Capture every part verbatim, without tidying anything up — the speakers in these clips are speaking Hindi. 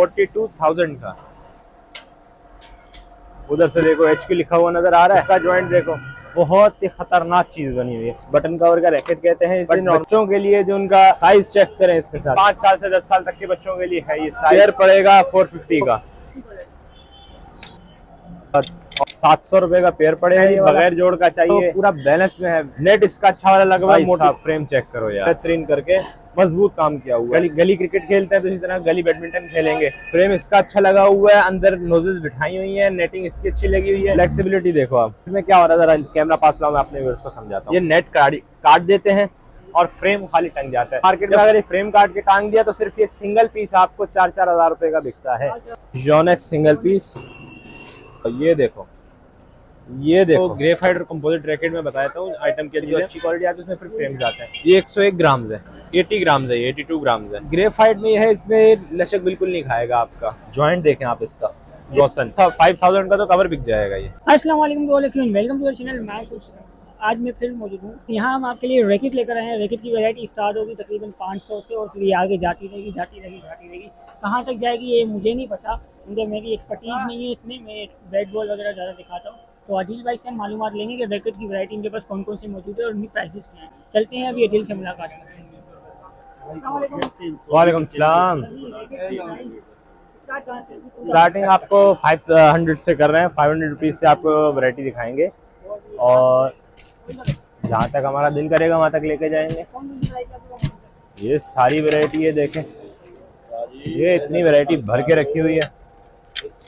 फोर्टी टू थाउजेंड का। उधर से देखो एच क्यू लिखा हुआ नजर आ रहा है। इसका जॉइंट देखो बहुत ही खतरनाक चीज बनी हुई है, बटन कवर का रैकेट कहते हैं इसे। बच्चों के लिए जो उनका साइज चेक करें इसके साथ, पाँच साल से दस साल तक के बच्चों के लिए है ये साइज। पड़ेगा फोर फिफ्टी का, सात सौ रुपए का पेयर पड़े हैं, बगैर जोड़ का चाहिए। तो पूरा बैलेंस में है, नेट इसका अच्छा वाला लगा हुआ, फ्रेम चेक करो यार, बेहतरीन करके मजबूत काम किया हुआ। गली, गली क्रिकेट खेलते हैं तो इसी तरह गली बैडमिंटन खेलेंगे। फ्रेम इसका अच्छा लगा हुआ है, अंदर नोजेस बिठाई हुई है, नेटिंग इसकी अच्छी लगी हुई है। फ्लेक्सिबिलिटी देखो आप इसमें क्या हो रहा है, जरा कैमरा पास लाओ, मैं अपने व्यूअर्स को समझाता हूँ। ये नेट काट देते हैं और फ्रेम खाली टंग जाता है। मार्केट में अगर ये फ्रेम काट के टांग दिया तो सिर्फ ये सिंगल पीस आपको चार चार हजार रुपए का बिकता है। Yonex single piece. ये देखो, ये देखो तो ग्रेफाइट और कंपोजिट रैकेट में बताया था आइटम के लिए अच्छी क्वालिटी आती है, उसमें फिर फ्रेम्स आते हैं। ये एक सौ एक ग्राम्स है, अस्सी ग्राम्स है, बयासी ग्राम्स है। ग्रेफाइट में है, इसमें लचक बिल्कुल नहीं खाएगा आपका। जॉइंट देखें आप इसका, गोसन पाँच हज़ार का तो कवर बिक जाएगा ये। अस्सलाम वालेकुम, वेलकम टू आवर चैनल। मैं आज मैं फिर मौजूद हूँ, यहाँ हम आपके लिए रैकेट लेकर आए हैं। रैकेट की वैरायटी स्टार्ट होगी तकरीबन पाँच सौ से और फिर ये आगे जाती रहेगी जाती रहेगी जाती रहेगी कहाँ तक जाएगी ये मुझे नहीं पता, क्योंकि मेरी एक्सपर्टीज नहीं है इसमें। मैं बैट बॉल वगैरह ज़्यादा दिखाता हूँ, तो अजील भाई से हम मालूम लेंगे कि रैकेट की वैरायटी इनके पास कौन कौन सी मौजूद है और उनकी प्राइसेस क्या हैं। चलते हैं अभी अजील से मुलाकात करते हैं। वालेकुम सलाम। स्टार्टिंग आपको फाइव हंड्रेड से कर रहे हैं, फाइव हंड्रेड रुपीज़ से आपको वैरायटी दिखाएँगे और जहाँ तक हमारा दिल करेगा वहाँ तक लेके जाएंगे। ये सारी वैरायटी है, देखें ये इतनी वैरायटी भर के रखी हुई है,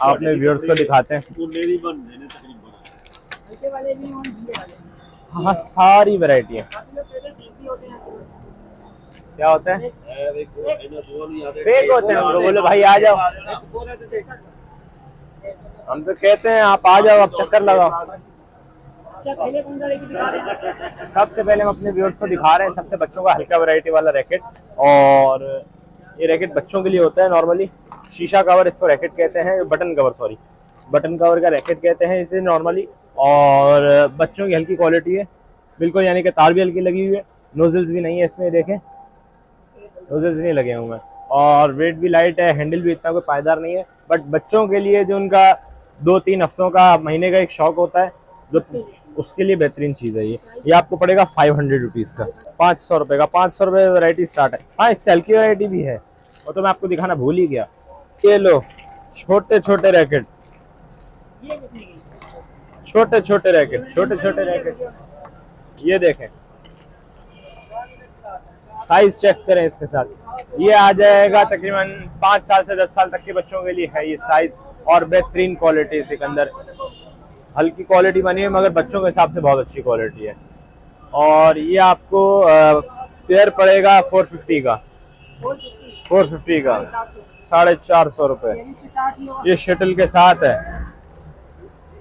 आपने व्यूअर्स को दिखाते हैं। हाँ सारी वैरायटी है। क्या होता है फेक होते हैं, बोलो भाई आ जाओ, हम तो कहते हैं आप आ जाओ, आप चक्कर लगाओ। सबसे पहले हम अपने व्यूअर्स को दिखा रहे हैं सबसे बच्चों का हल्का वैरायटी वाला रैकेट। और ये रैकेट बच्चों के लिए होता है नॉर्मली, शीशा कवर इसको रैकेट कहते हैं, button cover sorry button cover का रैकेट कहते हैं इसे नॉर्मली। और बच्चों की हल्की क्वालिटी है बिल्कुल, यानी कि तार भी हल्की लगी हुई है, नोजल्स भी नहीं है इसमें, देखें नोजल्स नहीं लगे हुए हैं और वेट भी लाइट है, हैंडल भी इतना कोई पायदार नहीं है। बट बच्चों के लिए जो उनका दो तीन हफ्तों का महीने का एक शौक होता है जो उसके लिए बेहतरीन चीज़ है ये। ये आपको पड़ेगा फाइव हंड्रेड रुपीज़ का, पाँच सौ रुपये का पाँच सौ रुपये वैरायटी स्टार्ट है। हाँ इससे हल्की वैरायटी भी है, वो तो मैं आपको दिखाना भूल ही गया। ये लो छोटे छोटे रैकेट, छोटे छोटे रैकेट छोटे छोटे रैकेट ये देखें, साइज चेक करें इसके साथ। ये आ जाएगा तकरीबन पाँच साल से दस साल तक के बच्चों के लिए है ये साइज, और बेहतरीन क्वालिटी इसके अंदर, हल्की क्वालिटी बनी है मगर बच्चों के हिसाब से बहुत अच्छी क्वालिटी है। और ये आपको पेयर पड़ेगा फोर फिफ्टी का, फोर फिफ्टी का साढ़े चार सौ रुपये। ये शटल के साथ है,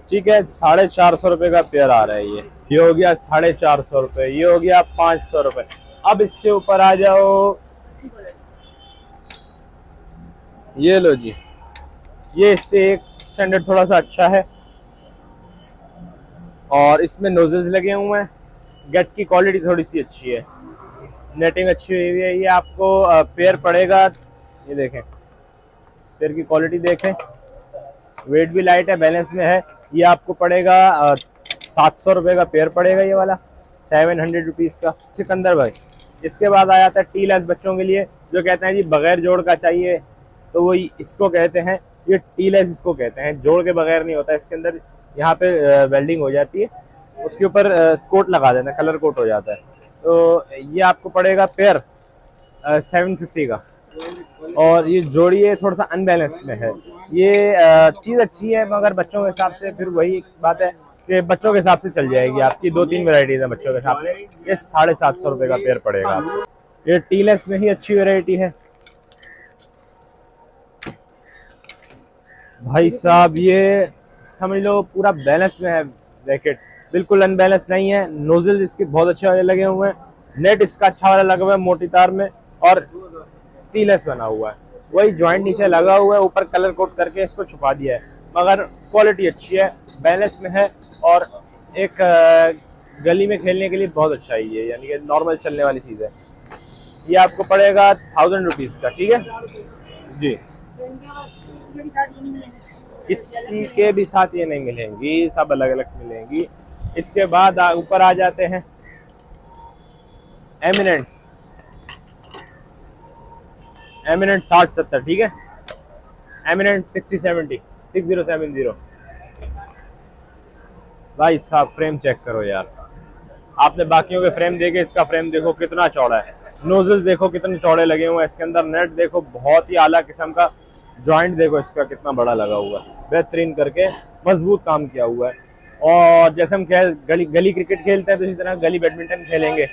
ठीक है, साढ़े चार सौ रुपये का पेयर आ रहा है ये। ये हो गया साढ़े चार सौ रुपये, ये हो गया पाँच सौ रुपये। अब इससे ऊपर आ जाओ, ये लो जी, ये इससे एक स्टैंडर्ड थोड़ा सा अच्छा है और इसमें नोजल्स लगे हुए हैं, गेट की क्वालिटी थोड़ी सी अच्छी है, नेटिंग अच्छी हुई है। ये आपको पेयर पड़ेगा, ये देखें पेयर की क्वालिटी देखें, वेट भी लाइट है, बैलेंस में है। ये आपको पड़ेगा सात सौ रुपये का पेयर पड़ेगा ये वाला, सेवन हंड्रेड रुपीज़ का। सिकंदर भाई, इसके बाद आ जाता है टी लेस बच्चों के लिए, जो कहते हैं जी बग़ैर जोड़ का चाहिए, तो वो इसको कहते हैं, ये टी लेस इसको कहते हैं, जोड़ के बगैर नहीं होता इसके अंदर, यहाँ पे वेल्डिंग हो जाती है, उसके ऊपर कोट लगा देना, कलर कोट हो जाता है। तो ये आपको पड़ेगा पेयर सेवन फिफ्टी का, और ये जोड़ी है थोड़ा सा अनबैलेंस में है। ये चीज़ अच्छी है मगर बच्चों के हिसाब से, फिर वही बात है कि बच्चों के हिसाब से चल जाएगी आपकी, दो तीन वेराइटीज़ हैं बच्चों के हिसाब से। ये साढ़े सात सौ रुपये का पेयर पड़ेगा आपको, ये टी लेस में ही अच्छी वेराइटी है। भाई साहब ये समझ लो पूरा बैलेंस में है रैकेट, बिल्कुल अनबैलेंस नहीं है, नोजल इसके बहुत अच्छे वाले लगे हुए हैं, नेट इसका अच्छा वाला लगा हुआ है मोटी तार में, और टीलेस बना हुआ है, वही जॉइंट नीचे लगा हुआ है, ऊपर कलर कोट करके इसको छुपा दिया है, मगर क्वालिटी अच्छी है, बैलेंस में है, और एक गली में खेलने के लिए बहुत अच्छा ही है, यानी कि नॉर्मल चलने वाली चीज़ है। ये आपको पड़ेगा थाउजेंड रुपीज़ का, ठीक है जी। किसी के भी साथ ये नहीं मिलेंगी, सब अलग अलग मिलेंगी। इसके बाद ऊपर आ जाते हैं एमिनेंट, एमिनेंट साठ सत्तर ठीक है, eminent sixty seventy six zero seven zero. भाई साहब फ्रेम चेक करो यार, आपने बाकियों के फ्रेम देखे, इसका फ्रेम देखो कितना चौड़ा है, नोजल्स देखो कितने चौड़े लगे हुए हैं, इसके अंदर नेट देखो बहुत ही आला किस्म का, जॉइंट देखो इसका कितना बड़ा लगा हुआ है, बेहतरीन करके मजबूत काम किया हुआ है। और जैसे हम खेल गली गली क्रिकेट खेलते हैं तो इसी तरह गली बैडमिंटन खेलेंगे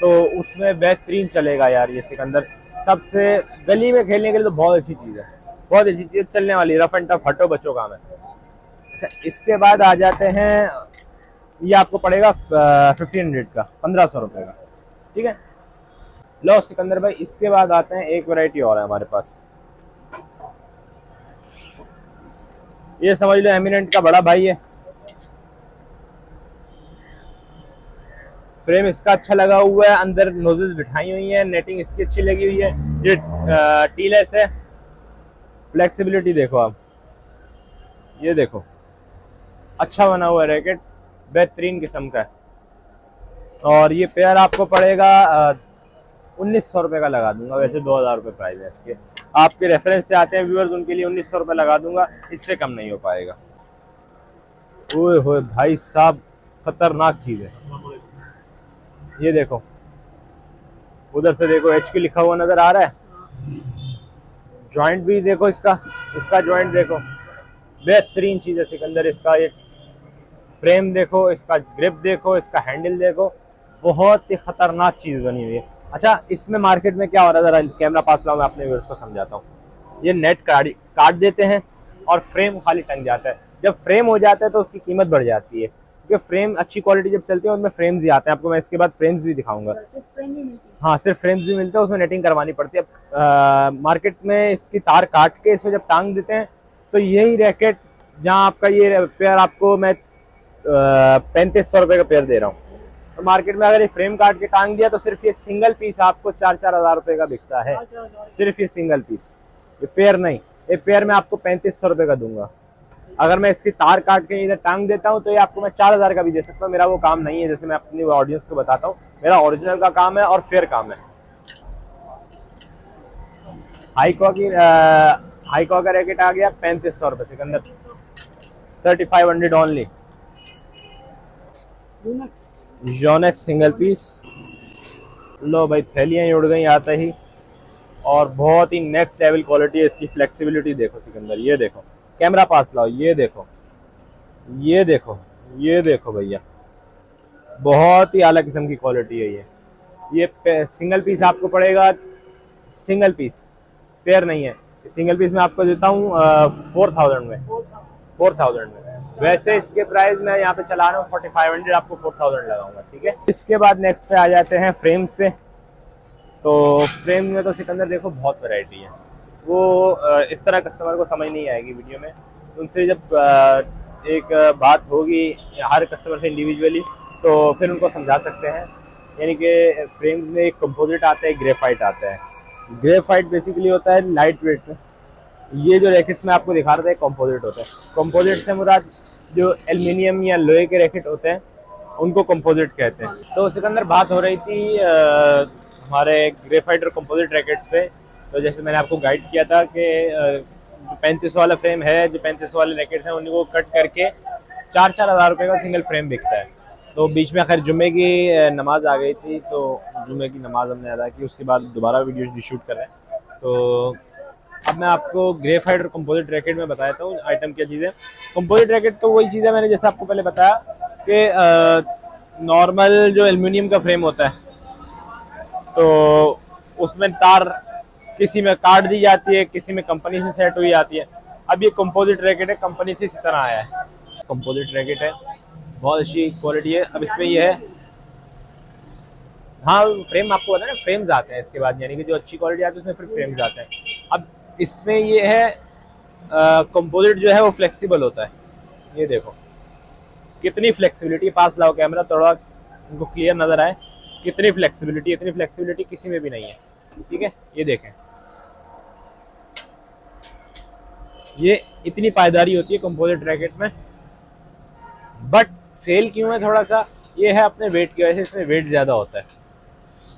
तो उसमें बेहतरीन चलेगा यार ये सिकंदर। सबसे गली में खेलने के लिए तो बहुत अच्छी चीज़ है, बहुत अच्छी चीज़, चलने वाली, रफ एंड टफ, हटो बच्चों काम है। अच्छा इसके बाद आ जाते हैं, ये आपको पड़ेगा फिफ्टीन हंड्रेड का, पंद्रह सौ रुपये का ठीक है। लो सिकंदर भाई इसके बाद आते हैं, एक वैरायटी और है हमारे पास, ये समझ लो एमिनेंट का बड़ा भाई है। फ्रेम इसका अच्छा लगा हुआ है, अंदर नोजेस बिठाई हुई है, नेटिंग इसकी अच्छी लगी हुई है, ये टीलेस है। फ्लेक्सिबिलिटी देखो आप, ये देखो अच्छा बना हुआ है रैकेट, बेहतरीन किस्म का है। और ये पेयर आपको पड़ेगा उन्नीस सौ रुपये का लगा दूंगा, वैसे दो हज़ार रुपये प्राइस है इसके, आपके रेफरेंस से आते हैं व्यूअर्स उनके लिए उन्नीस सौ रुपये लगा दूंगा, इससे कम नहीं हो पाएगा। ओए होए भाई साहब खतरनाक चीज़ है, ये देखो उधर से देखो एच क्यू लिखा हुआ नज़र आ रहा है, जॉइंट भी देखो इसका, इसका जॉइंट देखो बेहतरीन चीज़ है सिकंदर, इसका ये फ्रेम देखो, इसका ग्रिप देखो, इसका हैंडल देखो, बहुत ही ख़तरनाक चीज़ बनी हुई है। अच्छा इसमें मार्केट में क्या हो रहा है, कैमरा पास लाओ मैं अपने व्यूअर्स को समझाता हूँ। ये नेट काट काट देते हैं और फ्रेम खाली टंग जाता है, जब फ्रेम हो जाता है तो उसकी कीमत बढ़ जाती है, क्योंकि फ्रेम अच्छी क्वालिटी जब चलती है उनमें फ्रेम्स ही आते हैं, आपको मैं इसके बाद फ्रेम्स भी दिखाऊंगा। हाँ सिर्फ फ्रेम्स भी मिलते हैं, उसमें नेटिंग करवानी पड़ती है। अब मार्केट में इसकी तार काट के इसमें जब टांग देते हैं तो यही रैकेट, जहाँ आपका ये पेयर आपको मैं पैंतीस सौ रुपये का पेयर दे रहा हूँ, तो मार्केट में अगर ये फ्रेम काट के टांग दिया तो सिर्फ ये सिंगल पीस आपको चार चार हज़ार रुपये का बिकता है, सिर्फ ये सिंगल पीस, ये पेयर नहीं, ये पेयर मैं आपको पैंतीस सौ रुपये का दूंगा। अगर मैं इसकी तार काट के इधर टांग देता हूँ तो ये आपको मैं चार हज़ार का भी दे सकता हूँ, मेरा वो काम नहीं है, जैसे मैं अपनी ऑडियंस को बताता हूँ मेरा ओरिजिनल का काम है और फेयर काम है। हाईकॉ की हाईकॉ का रैकेट आ गया पैंतीस सौ रुपये Sikandar, thirty five hundred only. Yonex single piece, लो भाई थैलियाँ ही उड़ गई आता ही, और बहुत ही नेक्स्ट लेवल क्वालिटी है इसकी, फ्लेक्सिबिलिटी देखो सिकंदर, ये देखो कैमरा पास लाओ, ये देखो ये देखो ये देखो भैया, बहुत ही आला किस्म की क्वालिटी है ये। ये सिंगल पीस आपको पड़ेगा, सिंगल पीस पेयर नहीं है, सिंगल पीस मैं आपको देता हूँ फोर थाउजेंड में, फोर थाउजेंड में, वैसे इसके प्राइस मैं यहाँ पे चला रहा हूँ फोर्टी फाइव हंड्रेड, आपको फोर थाउजेंड लगाऊंगा ठीक है। इसके बाद नेक्स्ट पे आ जाते हैं फ्रेम्स पे, तो फ्रेम में तो सिकंदर देखो बहुत वैरायटी है, वो इस तरह कस्टमर को समझ नहीं आएगी वीडियो में, उनसे जब एक बात होगी हर कस्टमर से इंडिविजुअली तो फिर उनको समझा सकते हैं। यानी कि फ्रेम्स में एक कंपोजिट आता है, एक ग्रेफाइट आता है, ग्रेफाइट बेसिकली होता है लाइट वेट में, ये जो रैकेट्स में आपको दिखा रहा था एक कंपोजिट होता है, कंपोजिट से मुराद जो एल्युमिनियम या लोहे के रैकेट होते हैं उनको कंपोजिट कहते हैं। तो सिकंदर बात हो रही थी आ, हमारे ग्रेफाइट और कंपोजिट रैकेट्स पे, तो जैसे मैंने आपको गाइड किया था कि पैंतीस वाला फ्रेम है, जो पैंतीस वाले रैकेट्स हैं उनको कट करके चार चार हज़ार रुपये का सिंगल फ्रेम बिकता है। तो बीच में खैर जुम्मे की नमाज़ आ गई थी, तो जुम्मे की नमाज़ हमने अदा की, उसके बाद दोबारा वीडियो शूट कर रहे हैं। तो अब मैं आपको ग्रेफाइट और कंपोजिट रैकेट में बताता हूँ आइटम क्या चीज़ें। कंपोजिट रैकेट तो वही चीज़ है, मैंने जैसे आपको पहले बताया कि नॉर्मल जो एल्युमिनियम का फ्रेम होता है तो उसमें तार किसी में काट दी जाती है, किसी में कंपनी से सेट हुई जाती है। अब ये कंपोजिट रैकेट है, कंपनी से इसी तरह आया है, कंपोजिट रैकेट है, बहुत अच्छी क्वालिटी है। अब इसमें यह है, हाँ फ्रेम आपको पता है ना, फ्रेम्स आते हैं इसके बाद, यानी कि जो अच्छी क्वालिटी आती है उसमें फिर फ्रेम्स आते हैं। अब इसमें ये है कंपोजिट जो है वो फ्लेक्सिबल होता है, ये देखो कितनी फ्लेक्सिबिलिटी, पास लाओ कैमरा थोड़ा उनको क्लियर नज़र आए, कितनी फ्लेक्सिबिलिटी, इतनी फ्लेक्सिबिलिटी किसी में भी नहीं है ठीक है। ये देखें ये इतनी पायदारी होती है कंपोजिट रैकेट में। बट फेल क्यों है थोड़ा सा, ये है अपने वेट की वजह से, इसमें वेट ज़्यादा होता है।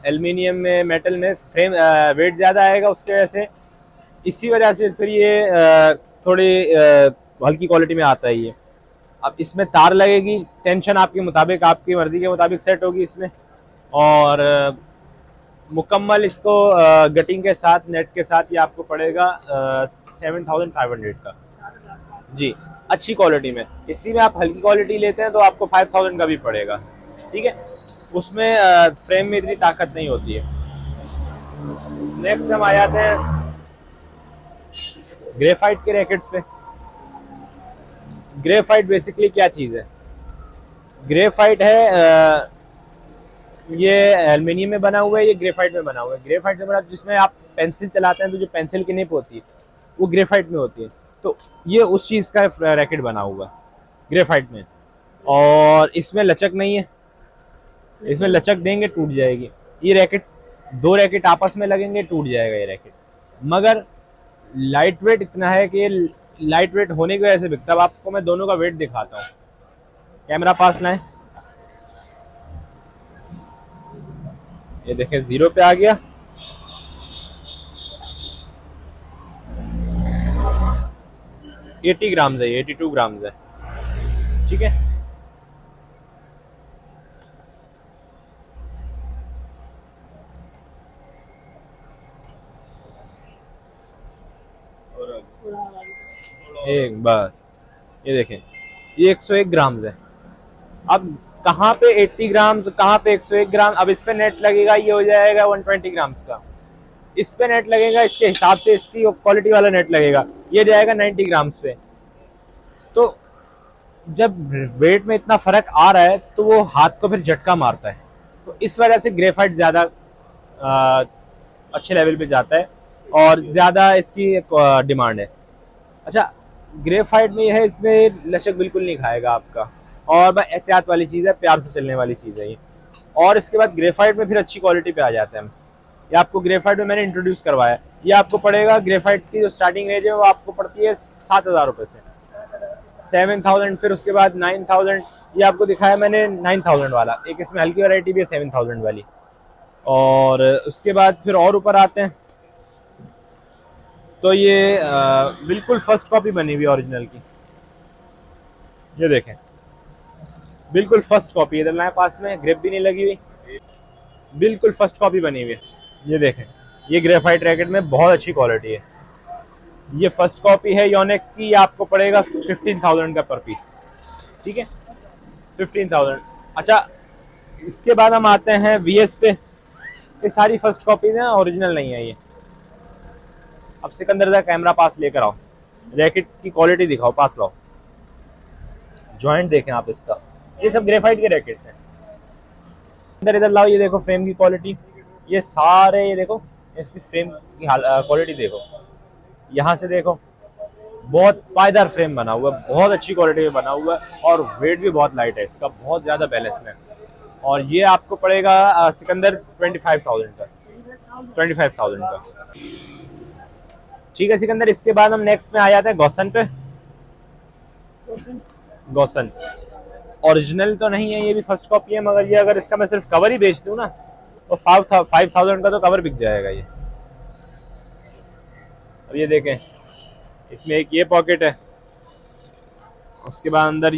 एल्युमिनियम में, मेटल में फ्रेम वेट ज़्यादा आएगा, उसके वजह से, इसी वजह से फिर ये आ, थोड़ी आ, हल्की क्वालिटी में आता है ये। अब इसमें तार लगेगी, टेंशन आपके मुताबिक, आपकी मर्ज़ी के मुताबिक सेट होगी इसमें, और आ, मुकम्मल इसको आ, गटिंग के साथ, नेट के साथ ये आपको पड़ेगा सेवन थाउजेंड फाइव हंड्रेड का जी, अच्छी क्वालिटी में। इसी में आप हल्की क्वालिटी लेते हैं तो आपको फाइव थाउजेंड का भी पड़ेगा, ठीक है। उसमें आ, फ्रेम में इतनी ताकत नहीं होती है। नेक्स्ट हम आ जाते हैं ग्रेफाइट के रैकेट्स पे। ग्रेफाइट बेसिकली क्या चीज़ है? ग्रेफाइट है आ, ये एल्युमिनियम में बना हुआ है, ये ग्रेफाइट में बना हुआ है। ग्रेफाइट में बना, जिसमें आप पेंसिल चलाते हैं तो जो पेंसिल की निप होती है वो ग्रेफाइट में होती है, तो ये उस चीज़ का रैकेट बना हुआ है ग्रेफाइट में। और इसमें लचक नहीं है, इसमें लचक देंगे टूट जाएगी ये रैकेट। दो रैकेट आपस में लगेंगे टूट जाएगा ये रैकेट, मगर लाइट वेट इतना है कि लाइट वेट होने की वजह से बिकता है। अब आपको मैं दोनों का वेट दिखाता हूँ, कैमरा पास लाएं। ये देखें जीरो पे आ गया, अस्सी ग्राम है, बयासी ग्राम है, ठीक है। एक बस ये देखें ये एक सौ एक ग्राम्स है। अब कहाँ पे अस्सी ग्राम्स, कहाँ पे एक सौ एक ग्राम। अब इस पे नेट लगेगा, ये हो जाएगा एक सौ बीस ग्राम्स का। इस पे नेट लगेगा, इसके हिसाब से इसकी क्वालिटी वाला नेट लगेगा, ये जाएगा नब्बे ग्राम्स पे। तो जब वेट में इतना फर्क आ रहा है तो वो हाथ को फिर झटका मारता है, तो इस वजह से ग्रेफाइट ज़्यादा अच्छे लेवल पर जाता है और ज़्यादा इसकी डिमांड है। अच्छा, ग्रेफाइट में यह है, इसमें लचक बिल्कुल नहीं खाएगा आपका, और बस एहतियात वाली चीज़ है, प्यार से चलने वाली चीज़ है ये। और इसके बाद ग्रेफाइट में फिर अच्छी क्वालिटी पे आ जाते हैं हम। ये आपको ग्रेफाइट में मैंने इंट्रोड्यूस करवाया, ये आपको पड़ेगा, ग्रेफाइट की जो स्टार्टिंग रेंज है वो आपको पड़ती है सात हज़ार रुपये से सेवन थाउजेंड, फिर उसके बाद नाइन थाउजेंड। ये आपको दिखाया मैंने नाइन थाउजेंड वाला, एक इसमें हल्की वैरायटी भी है सेवन थाउजेंड वाली, और उसके बाद फिर और ऊपर आते हैं। तो ये आ, बिल्कुल फर्स्ट कॉपी बनी हुई ओरिजिनल की, ये देखें बिल्कुल फर्स्ट कॉपी, इधर लाए पास में, ग्रिप भी नहीं लगी हुई, बिल्कुल फर्स्ट कॉपी बनी हुई है। ये देखें, ये ग्रेफाइट रैकेट में बहुत अच्छी क्वालिटी है, ये फर्स्ट कॉपी है योनेक्स की। ये आपको पड़ेगा फिफ्टीन थाउजेंड का पर पीस, ठीक है, फिफ्टीन थाउजेंड। अच्छा, इसके बाद हम आते हैं वी एस पे। ये सारी फर्स्ट कॉपीज हैं, ओरिजिनल नहीं है ये। अब सिकंदर दा कैमरा पास लेकर आओ, रैकेट की क्वालिटी दिखाओ, पास लाओ। जॉइंट देखें आप इसका, ये सब ग्रेफाइट के रैकेट्स हैं। इधर इधर लाओ, ये देखो फ्रेम की क्वालिटी, ये सारे, ये देखो इसकी फ्रेम की क्वालिटी देखो, यहाँ से देखो, बहुत पायदार फ्रेम बना हुआ है, बहुत अच्छी क्वालिटी में बना हुआ है, और वेट भी बहुत लाइट है इसका, बहुत ज़्यादा बैलेंस में। और ये आपको पड़ेगा आ, सिकंदर ट्वेंटी फाइव थाउजेंड का, ट्वेंटी फाइव थाउजेंड का, ठीक है सिकंदर। इसके बाद हम नेक्स्ट में आ जाते हैं गोसन पे। गोसन ओरिजिनल तो नहीं है, ये भी फर्स्ट कॉपी है, मगर ये अगर इसका मैं सिर्फ कवर ही बेच दूं ना तो फाइव था, फाइव थाउजेंड का तो कवर बिक जाएगा ये। अब ये देखें, इसमें एक ये पॉकेट है, उसके बाद अंदर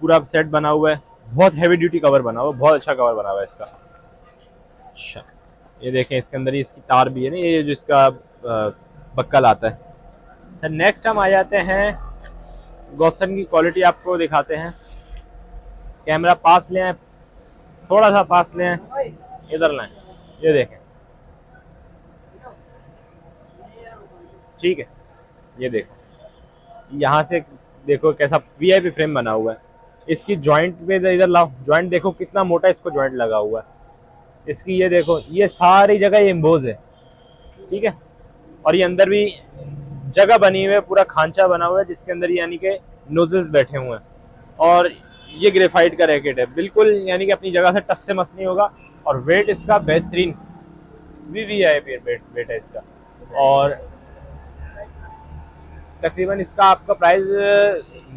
पूरा सेट बना हुआ है, बहुत हैवी ड्यूटी कवर बना हुआ है, बहुत अच्छा कवर बना हुआ है इसका। अच्छा, ये देखें, इसके अंदर ही इसकी तार भी है ना, ये जो इसका आ, बक्कल आता है। नेक्स्ट हम आ जाते हैं गोसन की क्वालिटी आपको दिखाते हैं, कैमरा पास ले आए, थोड़ा सा पास ले आए, इधर लाएं, ये देखें, ठीक है, ये देखो, यहाँ से देखो कैसा वीआईपी फ्रेम बना हुआ है। इसकी जॉइंट पे इधर लाओ, जॉइंट देखो कितना मोटा इसको जॉइंट लगा हुआ है इसकी, ये देखो, ये सारी जगह ये एम्बोज है, ठीक है। और ये अंदर भी जगह बनी हुई है, पूरा खांचा बना हुआ है जिसके अंदर यानी कि नोजल्स बैठे हुए हैं। और ये ग्रेफाइट का रैकेट है, बिल्कुल यानी कि अपनी जगह से टस से मस नहीं होगा, और वेट इसका बेहतरीन V V I P weight है इसका। और तकरीबन इसका आपका प्राइस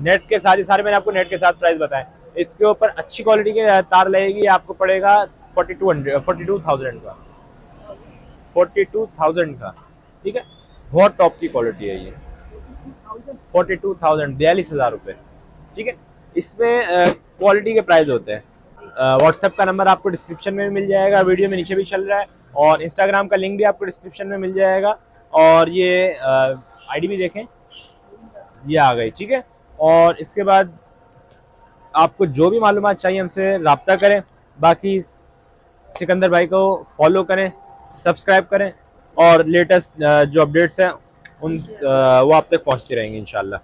नेट के साथ ही सारे मैंने आपको नेट के साथ प्राइस बताया। इसके ऊपर अच्छी क्वालिटी के तार लगेगी, आपको पड़ेगा forty two hundred forty two thousand का फोर्टी टू थाउजेंड का ठीक है। बहुत टॉप की क्वालिटी है ये, फोर्टी टू थाउजेंड बयालीस हज़ार रुपये ठीक है। इसमें क्वालिटी के प्राइस होते हैं। व्हाट्सएप का नंबर आपको डिस्क्रिप्शन में मिल जाएगा, वीडियो में नीचे भी चल रहा है, और इंस्टाग्राम का लिंक भी आपको डिस्क्रिप्शन में मिल जाएगा, और ये आईडी भी देखें, ये आ गई ठीक है। और इसके बाद आपको जो भी मालूमात चाहिए हमसे रब्ता करें, बाकी सिकंदर भाई को फॉलो करें, सब्सक्राइब करें, और लेटेस्ट जो अपडेट्स हैं उन वो आप तक पहुँचती रहेंगी इंशाल्लाह।